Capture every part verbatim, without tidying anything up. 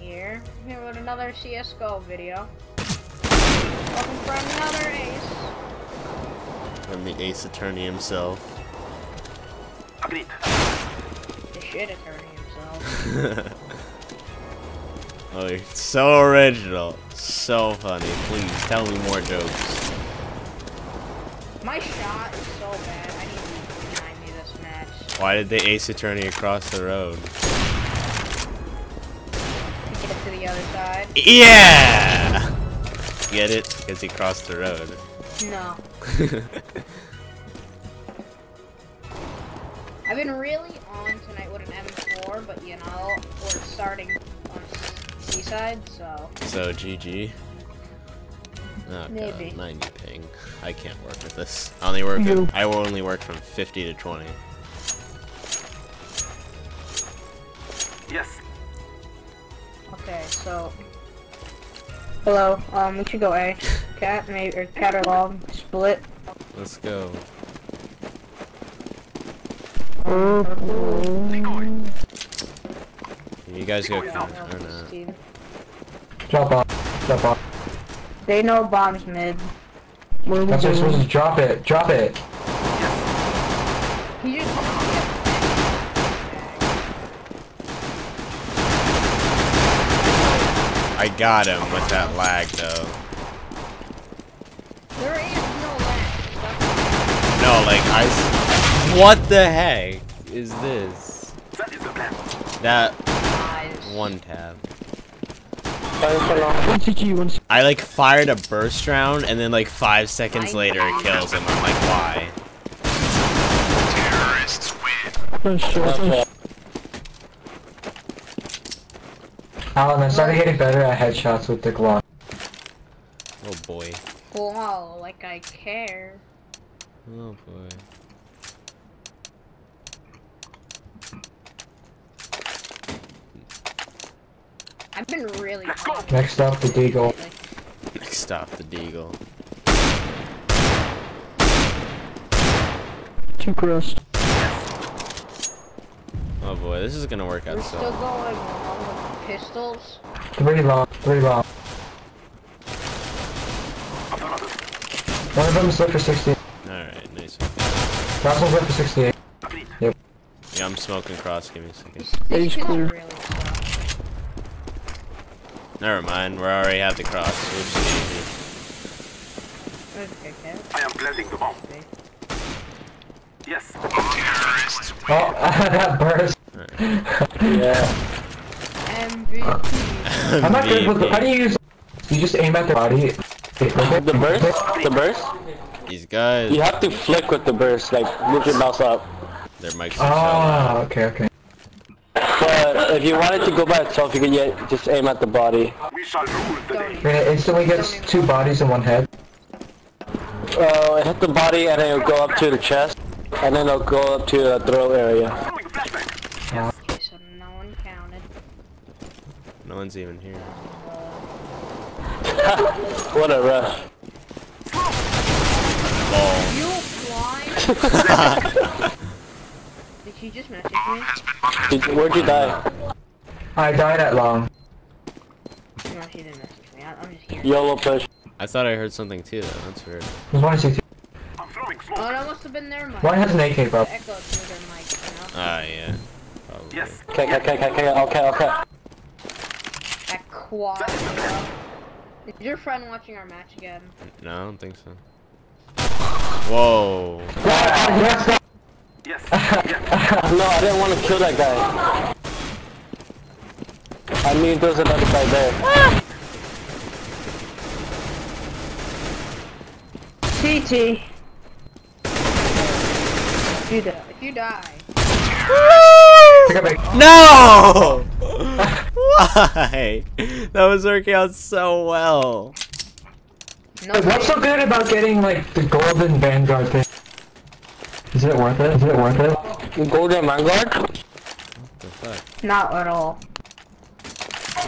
here. I'm here with another C S G O video. Welcome for another ace. I'm the ace attorney himself. Agreed. The shit attorney himself. Oh, you're so original. So funny. Please, tell me more jokes. My shot is so bad. I need you to remind me this match. Why did the ace attorney across the road? Get it to the other side. Yeah! Get it? Because he crossed the road. No. I've been really on tonight with an M four, but you know, we're starting on seaside, so... So, G G. Oh, maybe. God, ninety ping. I can't work with this. I only work. With, I will only work from fifty to twenty. Yes. Okay, so hello. Um, we should go A. Cat, maybe or cat or long split. Let's go. You guys go. Drop off. Drop off. They know bombs mid. We're supposed to drop it. Drop it. He just... I got him with that lag, though. There is no lag. No, like I. What the heck is this? That is the plan. That one tab. I like fired a burst round and then like five seconds later it kills him. I'm like, why? Terrorists win. Alan, I started getting better at headshots with the Glock. Oh boy. Wow, like I care. Oh boy. I've been really good. Next up, the Deagle. Next up, the Deagle. Too crushed. Oh boy, this is gonna work out. We're so still going long with pistols. Three long, three long. One of them is lit for sixty. Alright, nice. Last one's lit for sixty-eight. Yep. Yeah, I'm smoking cross. Give me a second. It's clear. Never mind, we already have the cross, we'll just get it. I am planting the bomb. Yes. Terrorists. Oh, I had that burst. Right. Yeah. M V P. I'm not good with the. How do you use. You just aim at the body. The burst? The burst? These guys. You have to flick with the burst, like move your mouse up. Their mics are oh, okay, okay. But if you wanted to go by itself, you can get, just aim at the body. We shall rule the day. It instantly gets two bodies and one head. Uh, hit the body and then it'll go up to the chest, and then it'll go up to the throat area. Yeah. Okay, so no one counted. No one's even here. What a rush. Oh. You fly. Did you just message me? Did, where'd you die? I died at long. No, she didn't message me. I, I'm just here. YOLO push. I thought I heard something too, though. That's weird. There's one C T. Oh, that must have been their mic. One has an A K, bro. Ah, yeah. Probably. Yes. Okay, okay, okay, okay, okay, okay. That quad. Is your friend watching our match again? No, I don't think so. Whoa. Yes. Yes. No, I didn't want to kill that guy. I mean, there's another guy there. C T. If you die. If you die. No! Why? That was working out so well. No, what's so good about getting like the golden Vanguard thing? Is it worth it? Is it worth it? Golden Vanguard? What the fuck? Not at all.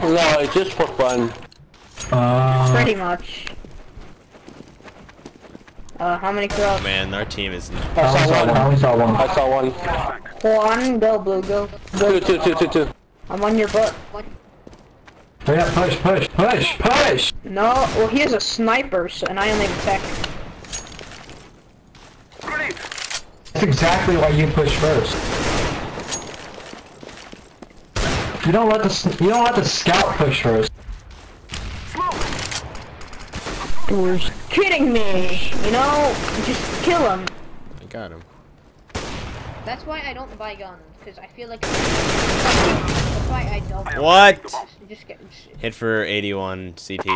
No, it's just for fun. Uh, Pretty much. Uh, how many girls? Oh, man, our team is not. I, I saw one. one. I only saw one. I saw one. One, go blue, go. Go. Two, two, two, two, two. I'm on your butt. One. Hurry up, push, push, push, push! No, well he has a sniper, so, and I only have a tech. That's exactly why you push first. You don't let the, you don't let the scout push first. You're kidding me! You know, just kill him. I got him. That's why I don't buy guns, because I feel like. That's why I don't. What? Just get, just... Hit for eighty-one C T.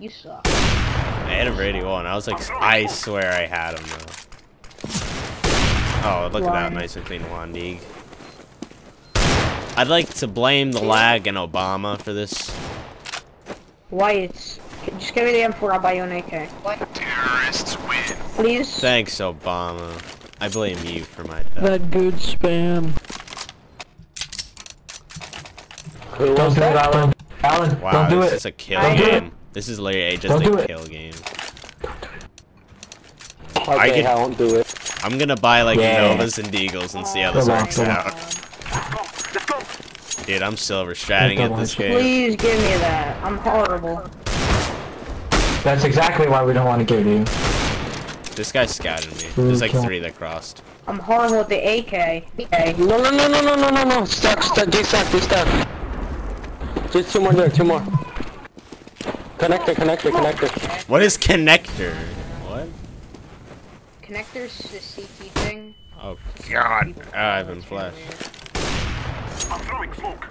You suck. I hit him for eighty-one. I was like, I swear I had him though. Oh, look One. at that nice and clean Juan Deag. I'd like to blame the lag and Obama for this. Why it's. Just give me the M four, I'll buy you an A K. What? Terrorists win. Please? Thanks, Obama. I blame you for my death. That good spam. Don't do it, Alan. Alan, wow, don't do it. Wow, this is a kill I game. This is literally just don't a kill game. Don't do it. Okay, I, could, I won't do it. I'm gonna buy like yeah. Novas and Deagles and see how this Relax, works out. Let's go. Let's go. Dude, I'm silver stratting at this game. Please give me that. I'm horrible. That's exactly why we don't want to give you. This guy scouted me. There's like three that crossed. I'm horrible with the A K. No, no, no, no, no, no, no, no. Stuck, stuck, get stuck, get stuck. Just two more there, two more. Connector, connector, connector. What is connector? What? Connector's the C T thing. Oh god. Ah, I've been flashed. I'm throwing smoke.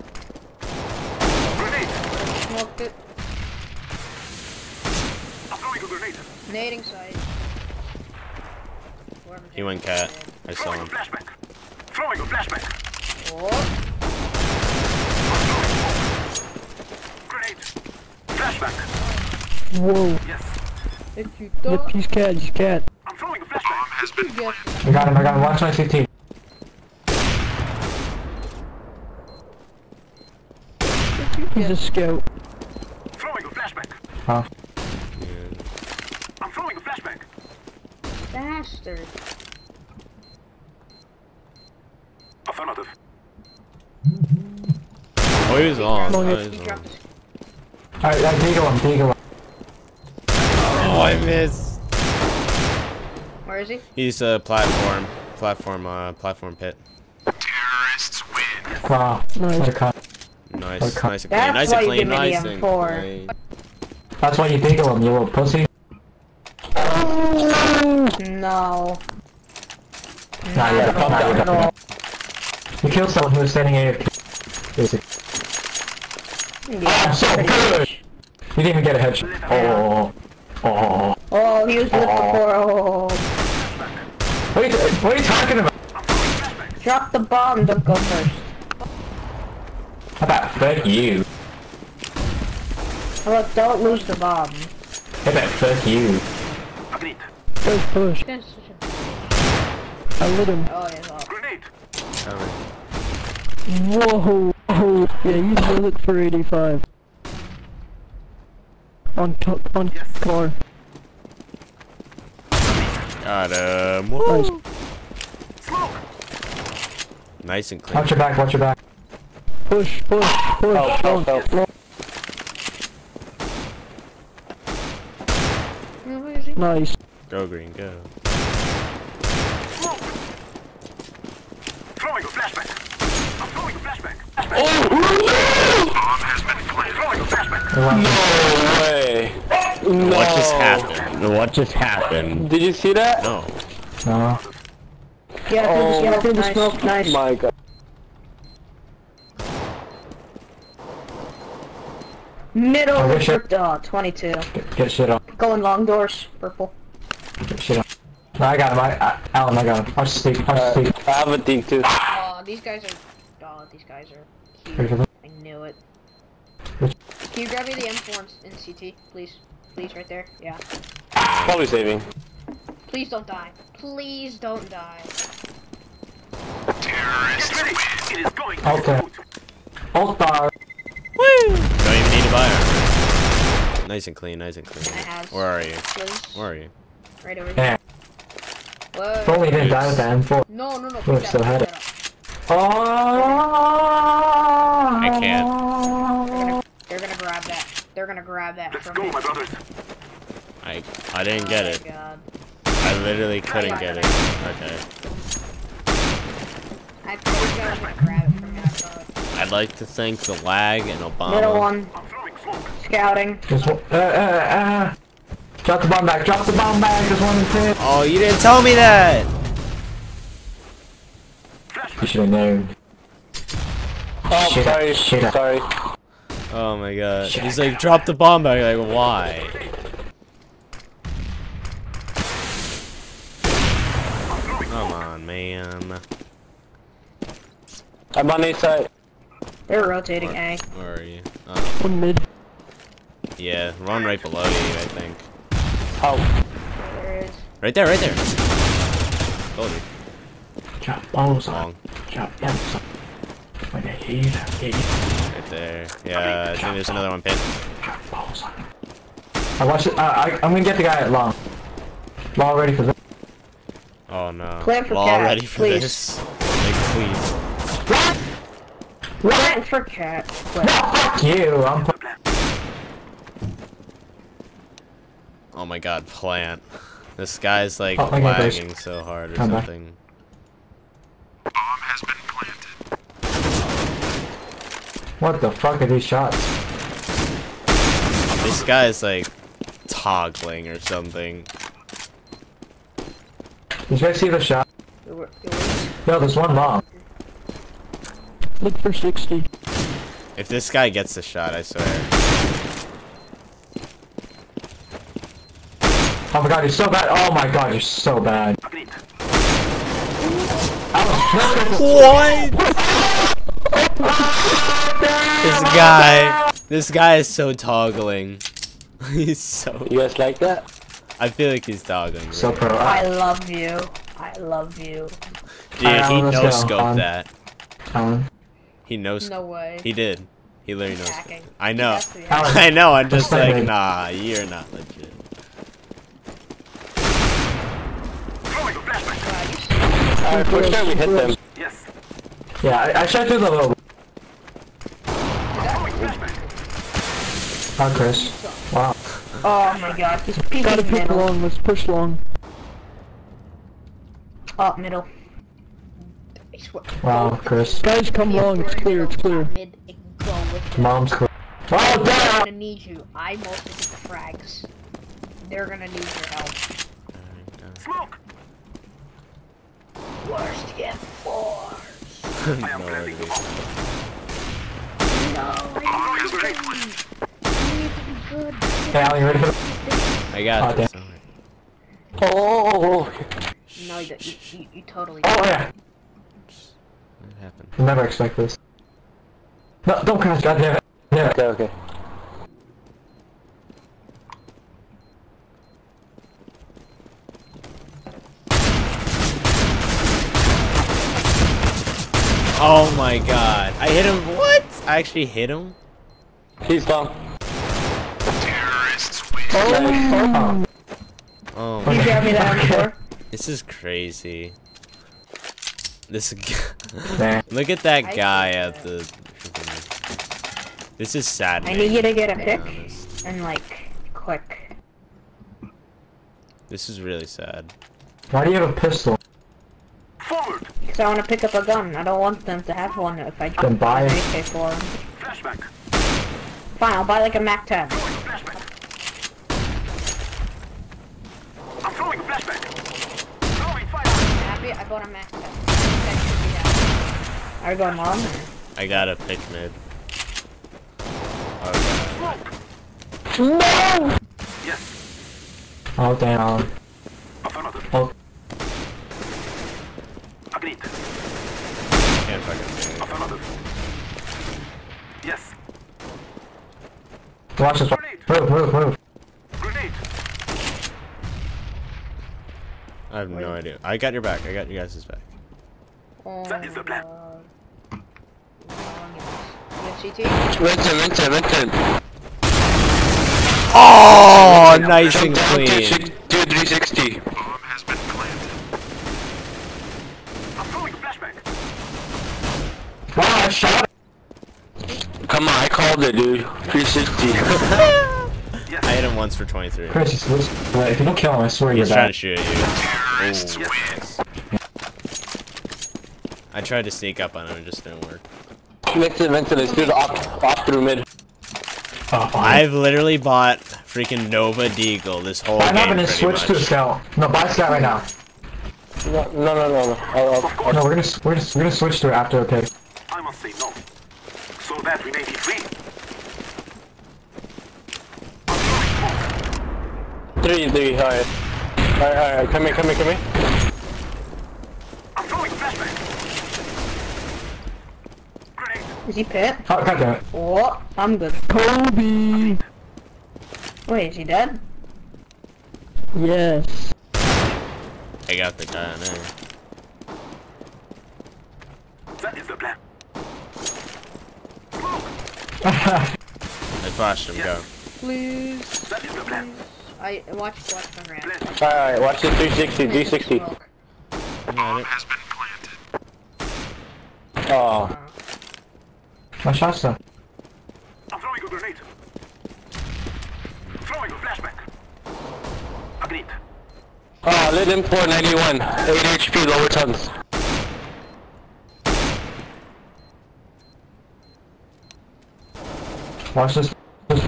Grenade. Smoked it. Nading side. He went cat. I saw him. Throwing a flashback. What? Grenade. Flashback. Whoa. Yes. Yep, he's cat, he's cat. I'm throwing a flashback. I got him, I got him. Watch my C T. He's a scout. Throwing a flashback. Huh? Bastard. Affirmative. Oh, he was on. Oh, Alright, I take him, take him. Oh, I missed. Where is he? He's a uh, platform. Platform, uh, platform pit. Terrorists win. Wow. Nice. Nice, nice and clean, nice and clean, nice and clean. That's why you take him, you little pussy. No. Not not yet. Not not at all. You killed someone who was standing A F K. Yeah, I'm so good! You didn't even get a headshot. Oh. Oh. Oh, he was oh. Before. Oh. What are, you what are you talking about? Drop the bomb, don't go first. How about fuck you? How about don't lose the bomb? How about fuck you? Agreed. Push, push. I lit him. Oh, yeah, no. Grenade. Whoa, whoa. Yeah, he's lit for eighty-five. On top, on yes. Car. Got him. Nice. Smoke. Nice and clean. Watch your back, watch your back. Push, push, push. Help, help, help. Help. Nice. Go green, go. Smoke. Throwing a flashback. I'm throwing a flashback. flashback. Oh! Bomb has been planted. Throwing a flashback. No way. No. What just happened? What just happened? Did you see that? No. No. Yeah, oh, yeah, through the smoke. Nice. My God. Middle oh, shit. Oh, twenty-two. Get, get shit on. Going long doors, purple. Get shit on. No, I got him. I, I, Alan, I got him. I'll sneak. I'll uh, sneak. I have a dig too. Oh, these guys are. Oh, these guys are. Cute. I knew it. Can you grab me the M four and, and C T, please? Please, right there. Yeah. Probably saving. Please don't die. Please don't die. Terrorist. It is going. Okay. Both are. Woo! Don't even need to buy her. Nice and clean, nice and clean. Where are you? Where are you? Right over here. Probably didn't die with the M four. No, no, no. Oh, still had it. Oh! I can't. gonna grab that. Let's from go, me. my brothers. I I didn't oh get it. God. I literally couldn't I get it. Okay. I think I was gonna grab it from me. I thought. I'd like to thank the lag and Obama. Middle one. Scouting. Just, uh, uh, uh. Drop the bomb back. Drop the bomb back. Just one thing. Oh, you didn't tell me that. You should have known. Oh, shit sorry. Up, shit sorry. Up. Oh my god. Shit He's up. like, drop the bomb back. Like, why? Come on, man. I'm on A side. They're rotating where, A. Where are you? Oh. One mid. Yeah, run right below you, I think. Oh. There is. Right there, right there. Told you. Drop balls on. Drop balls on. When I hear that, hit it. Right there. Yeah, I think there's another one pit. Drop balls on. I watched it. Uh, I, I'm gonna get the guy at long. Law ready for this. Oh no. Plan for Law cat, ready for please. this. Like, please. Rat! Rat for cat. Plan. Fuck you, I'm Oh my god, plant. This guy's like oh, lagging so hard or Come something. Back. Bomb has been planted. What the fuck are these shots? This guy's like toggling or something. Did you guys see the shot? No, there's one bomb. Look for sixty. If this guy gets the shot, I swear. Oh my god, you're so bad. Oh my god, you're so bad. What? This guy. This guy is so toggling. He's so. You guys like that? I feel like he's toggling. Right? So pro. I love you. I love you. Dude, right, he no scoped that. Um, he no scoped. No way. He did. He literally no scoped. I know. I know. I'm just like, nah, you're not legit. Alright, for sure we hit them. Yes. Yeah, I, I shot through the low. Oh, Chris. Wow. Oh my god, he's peeking Gotta pick middle. long, let's push long. Up, middle. Wow, Chris. Guys, come long, it's clear, it's clear. Mom's clear. Oh, damn! I'm gonna need you. I mostly get the frags. They're gonna need your help. Smoke! Worst get force. no no, idea. Idea. no Hey, Allie, ready for I got oh, it. Oh! No, you, you, you totally Oh, yeah! What happened? Never expect this. No, don't crash, goddammit! Yeah, okay, okay. Oh my god. I hit him. What? I actually hit him? He's gone. Terrorists win. Oh. Oh my god. This is crazy. This guy. Look at that guy at the. This is sad. I need you to get a pick and like quick. This is really sad. Why do you have a pistol? Because I want to pick up a gun. I don't want them to have one if I can buy an A K for them. Flashback. Fine, I'll buy like a Mac ten. I'm throwing a flashback. Throwing fire. Happy? I bought a Mac ten. That should be that. Are we going long? I got a pitch mid. Oh, God. No! Yes. Oh, damn. Oh. Can't fucking Yes. Watch this. Move, move, move. Grenade. I have Wait. no idea. I got your back. I got you guys' back. Uh, that is the plan. Winter, winter, winter. Oh, nice and clean. three sixty. Come on, I called it, dude. three sixty. I hit him once for twenty-three. Chris, he's supposed to, if you don't kill him, I swear he's you're back. He's trying bad. to shoot at you. Yes. I tried to sneak up on him, it just didn't work. Vincent, Vincent, it's through the off, off through mid. Oh, I've literally bought freaking Nova Deagle this whole I'm game. I'm having to switch much. to scout. No, buy scout right now. No, no, no, no. no. I'll, I'll, no we're gonna we're gonna, we're gonna switch to it after a pick. I must say no, so that we may be free. Three, three, all right, all right, all right. Come here, come here, come here. I'm throwing flashbang. Grenade. Is he pit? Oh, God damn it. What? I'm good. Kobe. Wait, is he dead? Yes. I got the guy on there. That is the plan. I flashed him, yes. go. Please. That is the plan. I watch, watch my ramp. Alright, watch the three sixty, three sixty. Bomb has been planted. Oh. My shots though. I'm throwing a grenade. Throwing a flashback. Agreed. Oh, lit him four ninety-one. eight H P, lower tons. Watch this.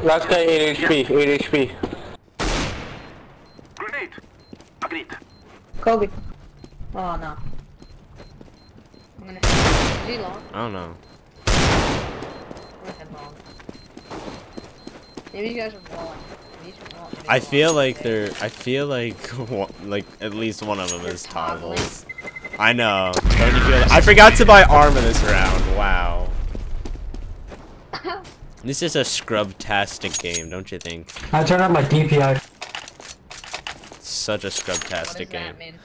Last guy, eight H P, yeah. eight H P. Grenade. Agreed. Kobe. Oh no. I'm gonna hit G-long. I don't know. I'm gonna hit long. Maybe you guys are balling. I feel like they're. I feel like, like at least one of them is toggles. I know. Don't you feel? I forgot to buy armor this round. Wow. This is a scrub-tastic game, don't you think? I turned on my D P I. Such a scrub-tastic game.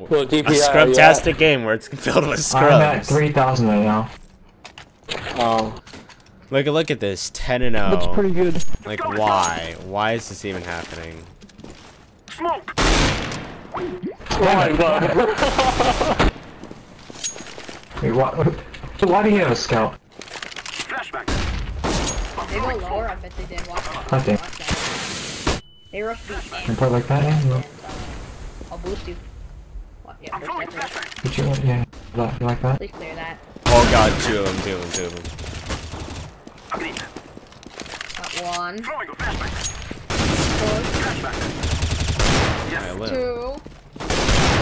Well, a scrub-tastic yeah. game where it's filled with scrubs. I'm at three thousand right now. Oh. Look, look at this, ten and oh. That's pretty good. Like, why? Why is this even happening? Smoke! Oh my god. Wait, what? So why do you have a scout? Flashback. They go lower, I bet they did. Watch out. Okay. They rushed B. Can play like that, yeah? No. I'll boost you. What? Yeah, first flashback. Did you, yeah. You like that? Please clear that. Oh god, two of them, two of them, two of them. Got one. Throwing a flashback. Yes. Two.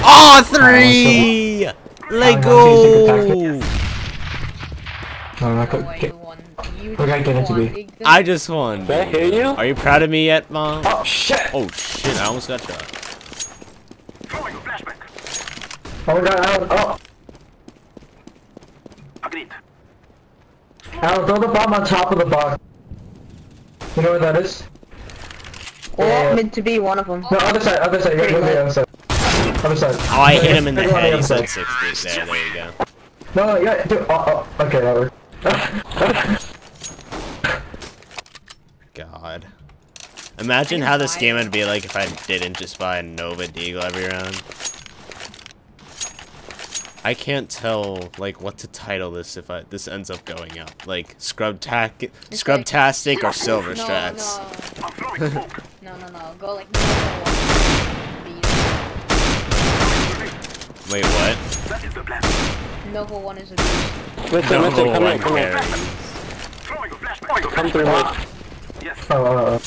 Oh, three! Oh, so let go! I gotta get into B. I just won. Did I hear you? Are you proud of me yet, Mom? Oh, shit! Oh, shit, I almost got shot. Throwing a flashback. Oh, God, oh. Agreed. I'll throw the bomb on top of the box. You know what that is? Or uh, meant to be one of them. No, other side, other side, go to the other side. Other side. Oh, I hit him in the head, he said sixty. There, there you go. No, yeah, dude, oh, oh, okay, that worked. God. Imagine how this game would be like if I didn't just buy Nova Deagle every round. I can't tell like what to title this if I this ends up going up like scrub tac scrub tastic or silver no, strats. No. no no no go like. Wait, what? Nova one is a beast. Listen, listen, come here, come here. Come through me. Yes. Oh, uh,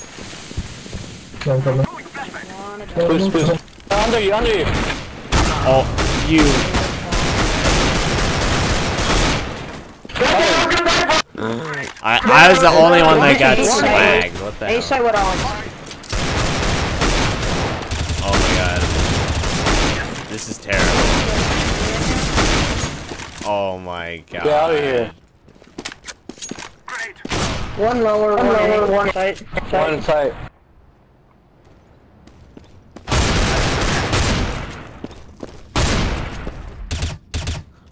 come, come, come. Push, push. Under you, under you. Oh, you. I, I was the only one that got swagged. What the hell? Oh my god. This is terrible. Oh my god. Get out of here. One lower, one lower, one tight. One tight.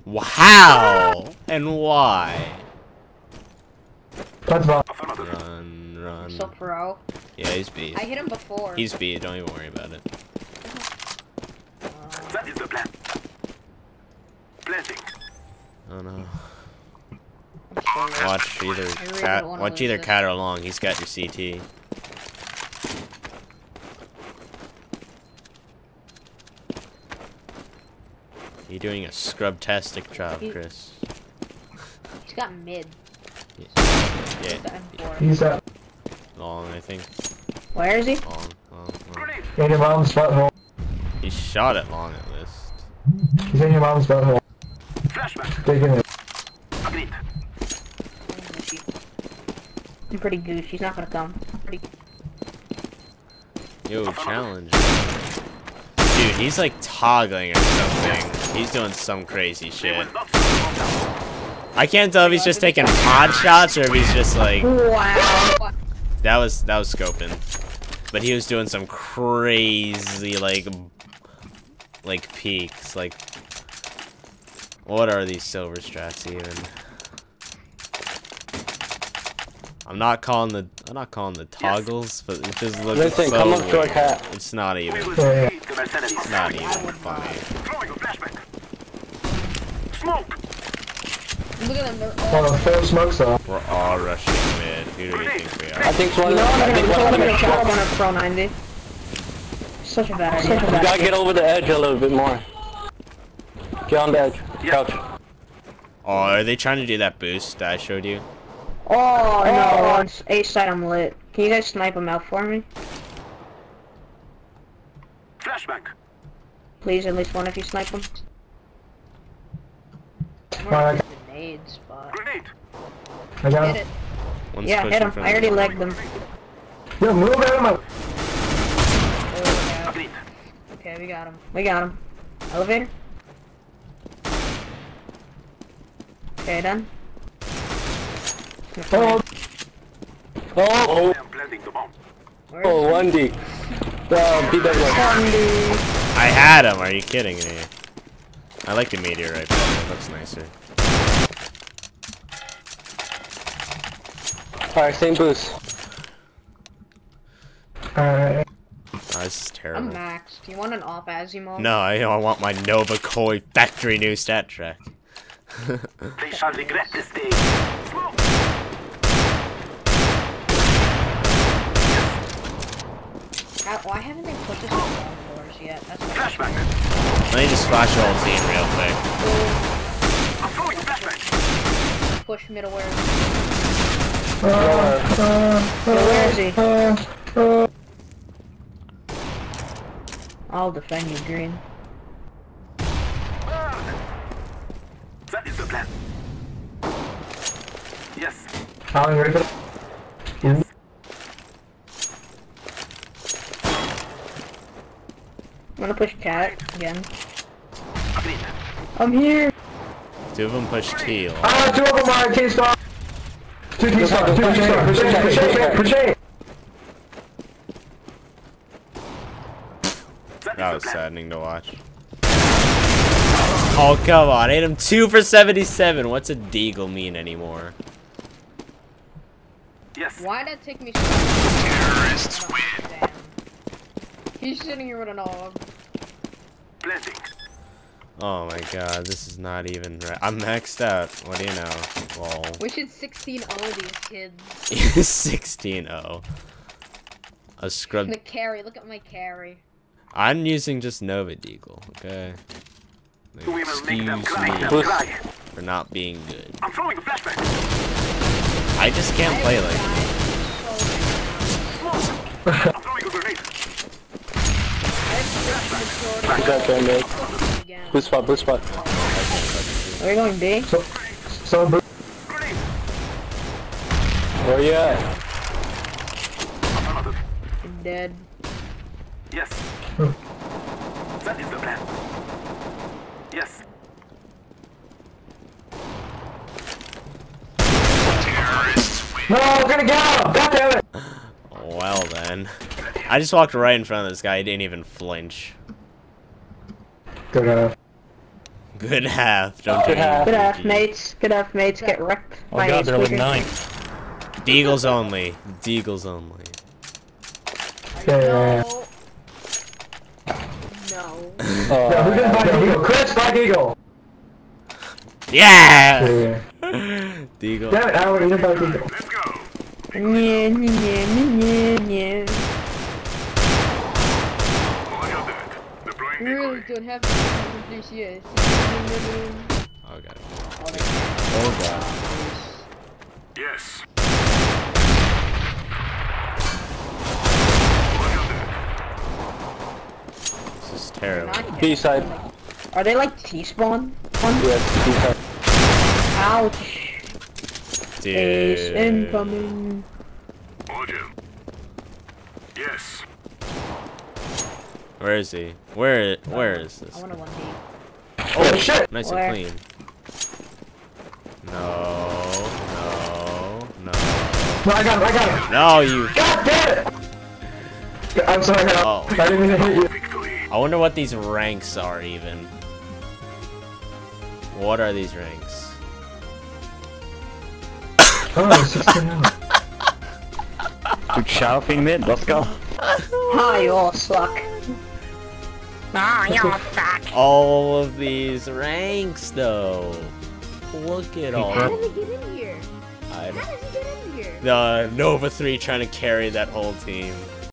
Wow! And why? That's not run, run. So pro. Yeah, he's B. I hit him before. He's B. Don't even worry about it. Uh, that is the plan. Planting. Oh no. corner. Watch either really cat. Watch either it. cat or long. He's got your C T. You're doing a scrub-tastic job, he, Chris. He's got mid. Yeah. yeah. He's up. Long, I think. Where is he? Long, long, long. He's in your mom's butthole. He shot at long at least. He's in your mom's butthole. Flashback. Taking it. Agreed. I'm pretty goose. He's not gonna come. I'm pretty. Yo, challenge. Dude, he's like toggling or something. He's doing some crazy shit. I can't tell if he's just taking odd shots or if he's just like. Wow. That was that was scoping, but he was doing some crazy like like peaks. Like, what are these silver strats even? I'm not calling the I'm not calling the toggles, but it just looks Listen, so come up to a cat. It's not even. Yeah. It's not even funny. Smoke. Look at them, they're all. Oh, four smokes off. We're all rushing mid. Who do we think we are? I think one of them. I think one of them. Shot on a pro ninety. Such a bad idea. You gotta get over the edge a little bit more. Get on the edge. Couch. Oh, are they trying to do that boost that I showed you? Oh, no, on H side I'm lit. Can you guys snipe him out for me? Flashback. Please, at least one if you snipe him. Where's the nade spot? I got hit him. It. Yeah, hit him. I already legged him. Yo, move at him up. Oh, yeah. Okay, we got him. We got him. Elevator. Okay, done. Oh. Oh, oh. Oh, one D. Oh, B W. I had him, are you kidding me? I like the meteorite, but it looks nicer. Alright, same boost. Alright. Oh, this is terrible. I'm maxed. Do you want an off Azimov? No, I, I want my Nova Koi factory new stat track. They shall regret this day. Why haven't they put this on the doors yet? That's flashback. Let me just flash all team real quick. I'm throwing flashback. Push middle where? Uh, uh, yeah, where is he? Uh, uh, I'll defend you, Green. That is the plan. Yes. How are you ready for that? I'm gonna push cat again. I'm here! Two of them push teal. Ah, two of them are T-Star! Two T-Star, two T-Star, push A, push A, push A! That was saddening to watch. Oh, come on, hit him two for seventy-seven. What's a deagle mean anymore? Yes. Why'd that take me so long? Terrorists win! Damn. He's sitting here with an AWP. Blessing. Oh my god, this is not even right. I'm maxed out. What do you know? Lol. We should sixteen oh these kids. sixteen oh. A scrub. The carry. Look at my carry. I'm using just Nova Deagle, okay? Like, we will make them cry, them cry. For not being good. I'm throwing a flashback. I just can't I play like that. I'm throwing a grenade. Blue spot, blue spot. Are you going big? So, so blue. Where you at? I'm dead. Yes. That is the plan. Yes. Terrorists. No, we're gonna go! God damn it! Well then. I just walked right in front of this guy, he didn't even flinch. Good half. Good half, don't Good half. Good half, mates. Good half, mates. Get wrecked. Oh my god, they're like ninth. Deagles only. Deagles only. Yeah. No. No. Chris, Black Eagle! Yeah! Yeah. contigo. Damn it, I want to live by people. Let's go. Nye, nye, nye, nye, nye. Rules don't have to do C S. Oh god. Oh god. Yes. This is terrible. B side. Are they like T-spawn? Yes, T-side. Ouch. Dude. Ace incoming. Audio. Yes. Where is he? Where? Where is this? I want a one D. Oh shit! Nice where? And clean. No, no, no. No, I got him! I got him! No, you. God damn it! I'm sorry. Oh. I didn't even hit you. I wonder what these ranks are even. What are these ranks? Oh, sixty-nine. Good shouting, mid. Let's go. Hi, you all suck. Oh, you're back. All of these ranks, though. Look at all. How did he get in here? I... How did he get in here? The Nova three trying to carry that whole team.